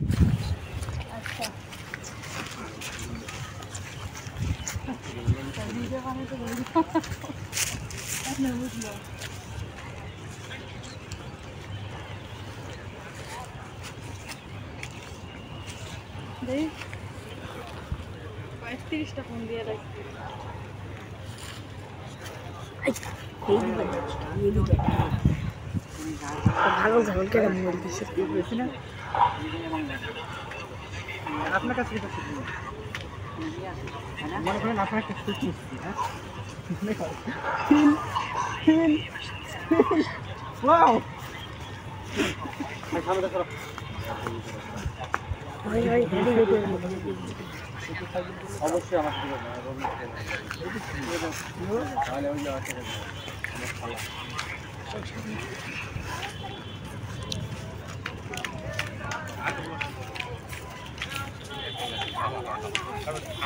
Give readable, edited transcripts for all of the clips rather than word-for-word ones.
واو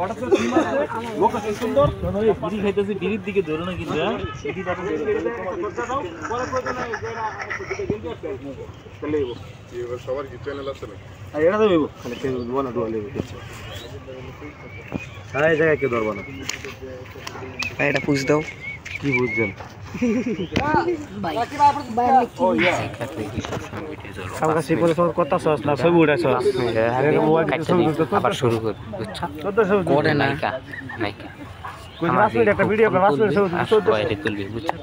order তো cinema location সুন্দর বিড়ি খাইতেছি বিড়ির দিকে ধরো না কিন্তু সিটি দাও করতে দাও পরে পরে না যারা দিকে গিয়ে আছে চলে যাবো এবার সবার কি চ্যানেল আছে না এটা তো দেবো মানে কেউ বনা ডলে দিচ্ছে হ্যাঁ এই জায়গা কে ধরবো না ভাই এটা পুশ দাও কি বুঝছেন ভাই ও ইয়া আমরা সিপরে সর কথা সস না সব উড়া সস আরে মোয়া কিছু আবার শুরু কর বুঝছো করে না নাইকা কোন রাসলে একটা ভিডিও করে রাসলে সব সব বাইরে তুলবি বুঝছো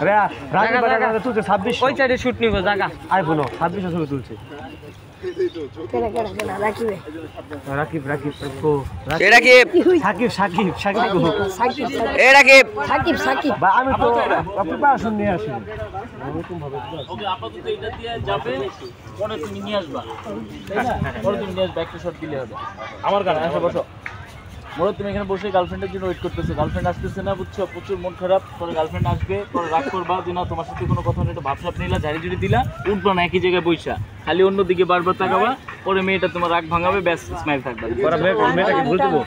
আরে রাগে বাগা তুই 26 ওই সাইডে শুট নিব জায়গা আইফোন 26 এর ছবি তুলছে রাকিব রাকিব প্রকো রাকিব সাকিব সাকিব সাকিব এ রাকিব সাকিব সাকিব ভাই আমি তো আপনি বাসন নিয়ে আসি এরকম ভাবে ওকে আপাতত এটা দিয়ে যাবে পরে তুমি নিয়ে আসবা তাই না পরে তুমি নিয়ে ব্যাক শট দিলে হবে আমার গান এসে বসো মোরা তুমি এখানে বসে গার্লফ্রেন্ডের জন্য ওয়েট করতেছো গার্লফ্রেন্ড আসতেছে না বুঝছো প্রচুর মন খারাপ পরে গার্লফ্রেন্ড আসবে পরে রাগ করবা যে না তোমার সাথে কোনো কথা নেই এটা ভাবসাপ নিলা ঝাড়িঝুড়ি দিলা উঠবা না একই জায়গায় বইসা খালি অন্য দিকে বারবার তাকাবা পরে মেয়েটা তোমার রাগ ভাঙাবে ব্যাস স্মাইল থাকবে মেয়েটাকে ভুল দেবো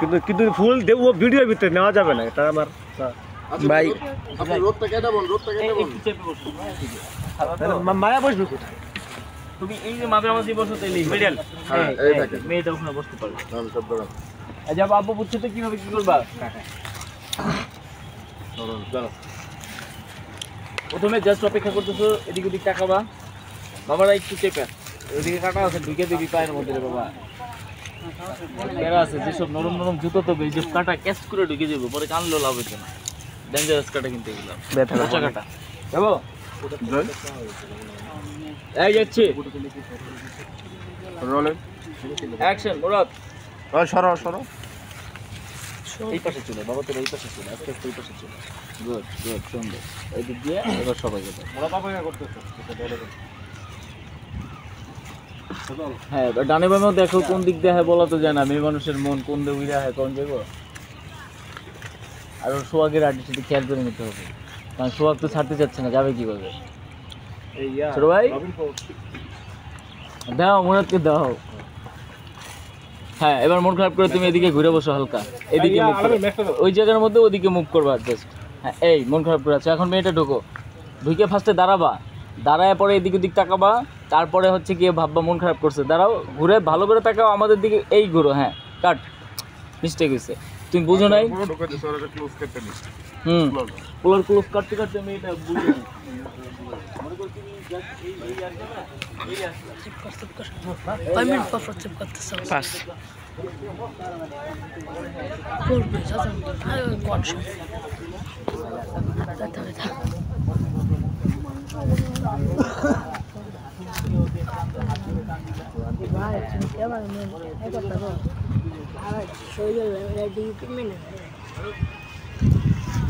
কিন্তু কিন্তু ফুল দেবো ভিডিওর ভিতরে নেওয়া যাবে না এটা আমার ভাই রোদটা কেটে বল রোদটা কেটে বল মায়া বসবে কোথায় তুমি এই যে মাঝে মাঝে বসো তাইলে মিডল হ্যাঁ মেয়েটা ওখানে বসতে পারবে নাম সব দাঁড়াও আজ আব্বু বুঝছো তো কিভাবে কি করবা চলো চলো প্রথমে জাস্ট অপেক্ষা করতেছো এদিক ওদিক তাকাবা বাবারা একটু চেপে এদিকে কাটা আছে ঢুকে দিবি পায়ের মধ্যে বাবা বেরা আছে যেসব নরম নরম জুতো তো এই যে কাটা ক্যাচ করে ঢুকে যাবে পরে কান লোল হবে কেন ডেঞ্জারাস কাটা কিনতে গেলাম ব্যথা কাটা যাবো এই যাচ্ছে রোল অ্যাকশন মুরাদ আর সরো সরো এই পাশে চলে বাবা তোর এই পাশে চলে আস্তে আস্তে এই পাশে চলে গুড গুড সুন্দর এই দিক দিয়ে এবার সবাই যাবে মুরাদ বাবা কি করতেছে হ্যাঁ ডানে বামেও দেখো কোন দিক দিয়ে হয় বলা তো জানা মেয়ে মানুষের মন কোন দিকে উইরা হয় কোন যাবো আর ওর সোয়াগের আর্টিস্টটি খেয়াল করে নিতে হবে কারণ সোয়াগ তো ছাড়তে যাচ্ছে না যাবে কিভাবে ছোট ভাই দাও মুরাদকে দাও হ্যাঁ এবার মন খারাপ করে তুমি এদিকে ঘুরে বসো হালকা এদিকে ওই জায়গার মধ্যে ওদিকে মুভ করবা জাস্ট হ্যাঁ এই মন খারাপ করে আছো এখন মেয়েটা ঢোকো ঢুকে ফার্স্টে দাঁড়াবা দাঁড়ায় পরে এদিক ওদিক তাকাবা তারপরে হচ্ছে গিয়ে ভাববা মন খারাপ করছে দাঁড়াও ঘুরে ভালো করে তাকাও আমাদের দিকে এই ঘুরো হ্যাঁ কাট মিস্টেক হয়েছে তুমি বুঝো নাই হুম পোলার ক্লোজ কাটতে কাটতে মেয়েটা বুঝো वीडियो चल रहा